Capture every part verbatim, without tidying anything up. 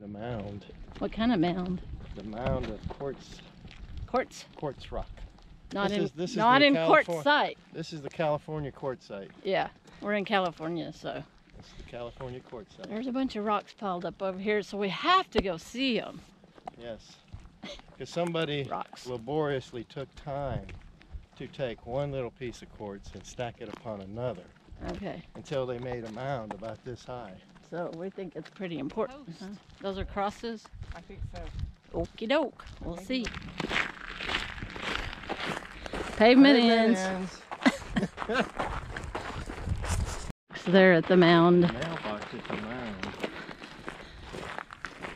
The mound. What kind of mound? The mound of quartz. Quartz? Quartz rock. Not this in, is, this not is in Californ quartzite. This is the California quartzite. Yeah, we're in California, so. This is the California quartzite. There's a bunch of rocks piled up over here, so we have to go see them. Yes, because somebody rocks. laboriously took time to take one little piece of quartz and stack it upon another. Okay. Until they made a mound about this high. So we think it's pretty important. Huh? Those are crosses? I think so. Okie doke. We'll see. Pavement ends. So they're at the mound. The mailbox at the mound.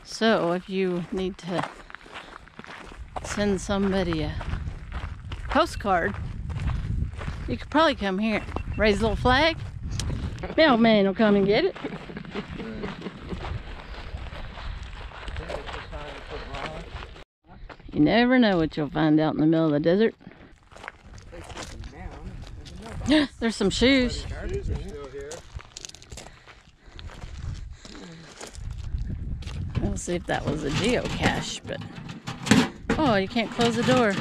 So if you need to send somebody a postcard, you could probably come here. Raise a little flag. Mailman will come and get it. You never know what you'll find out in the middle of the desert. There's some shoes. Shoes are still here. We'll see if that was a geocache, but oh, you can't close the door.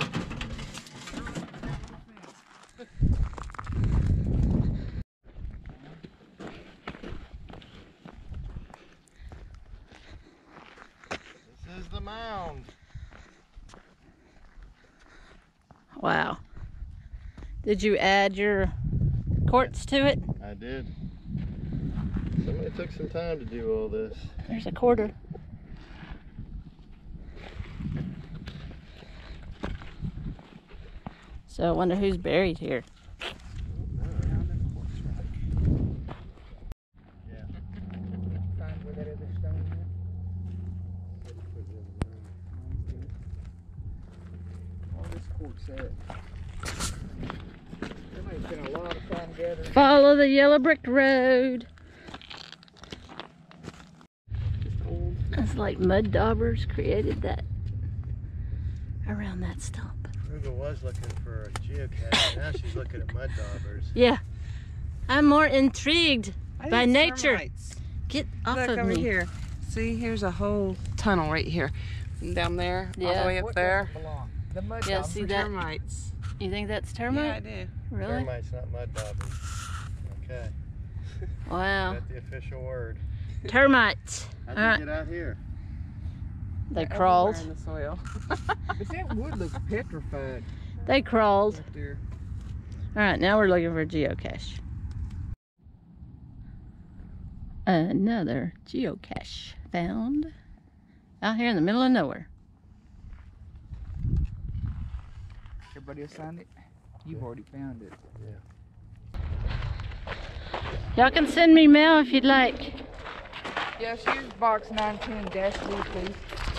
This is the mound. Wow. Did you add your quartz to it? I did. Somebody took some time to do all this. There's a quarter. So I wonder who's buried here. Follow the yellow brick road. It's like mud daubers created that around that stump. Ruga was looking for a geocache. Now she's looking at mud daubers. Yeah. I'm more intrigued by nature. Termites. Get off Look, of over me. Here. See, here's a whole tunnel right here. Down there, yeah. all the way up what there. The mud yeah, see that? Termites. You think that's termite? Yeah, I do. Really? Termites, not mud daubers. Okay. Wow. That's the official word. Termites. How did uh, you get out here? They They're crawled. In the soil. But that wood looks petrified. They crawled. Right All right, now we're looking for a geocache. Another geocache found out here in the middle of nowhere. Everybody else found it? You've already found it. Yeah. Y'all can send me mail if you'd like. Yes, use box nineteen dash two, please.